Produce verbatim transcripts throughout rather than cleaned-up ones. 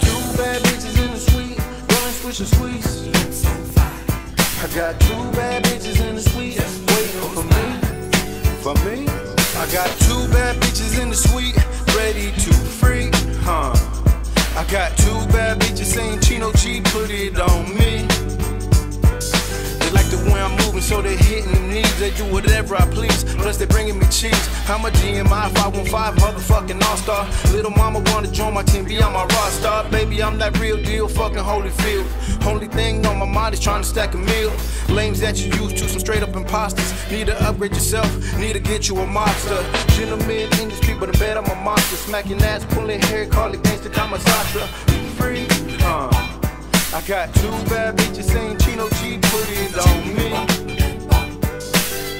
two bad bitches in the suite, rolling switch and squeeze. Lips on fire. I got two bad bitches in the suite, waiting for me, for me. I got two bad bitches in the suite, ready to freak, huh? I got two bad bitches saying Chino G, put it on me. They like the way I'm moving, so they hitting them knees. They do whatever I please, plus they bringing me cheese. I'm a G M I five one five, motherfucking all-star. Little mama wanna join my team, be on my roster. Baby, I'm that real deal, fucking Holyfield. Only thing on my mind is trying to stack a meal. Lames that you used to, some straight-up imposters. Need to upgrade yourself, need to get you a mobster. Gentleman industry, but I bet I'm a monster. Smacking ass, pulling hair, call it gangsta, Kamasatra. Free, huh? I got two bad bitches saying Chino G, put it on me.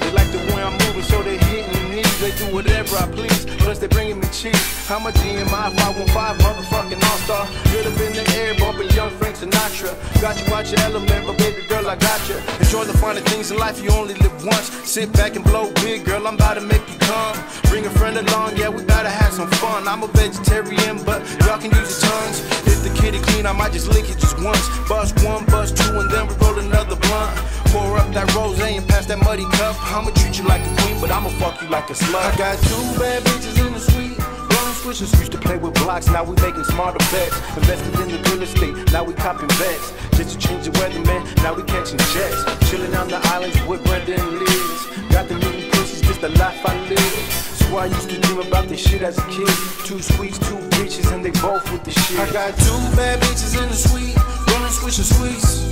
They like the way I'm moving, so they hitting the knees. They do whatever I please, plus they bringing me cheese. I'm a G M I five one five, motherfucking all-star. Get up in the air, bumping young Frank Sinatra. Got you out your element, but baby girl, I got you. Enjoy the finer things in life, you only live once. Sit back and blow big, girl, I'm about to make you come. Bring a friend along, yeah, we gotta have some fun. I'm a vegetarian, but y'all can use your tongues. If the kitty clean, I might just lick it just once. Bust one, bust two, and then we roll another blunt. Pour up that rose and pass that muddy cup. I'ma treat you like a queen, but I'ma fuck you like a slut. I got two bad bitches in the suite, rolling switches. Used to play with blocks, now we making smarter bets. Invested in the real estate, now we copping bets. Just to change the weather, man, now we catching jets. Chilling on the islands with Brendan Leeds. Got the meeting pussies, just the life I live. I used to dream about this shit as a kid. Two sweets, two bitches, and they both with the shit. I got two bad bitches in the suite, rolling switch and squeeze.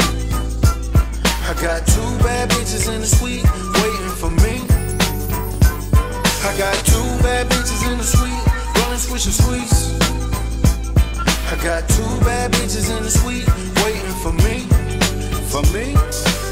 I got two bad bitches in the suite, waiting for me. I got two bad bitches in the suite, rolling switch and squeeze. I got two bad bitches in the suite, waiting for me, for me.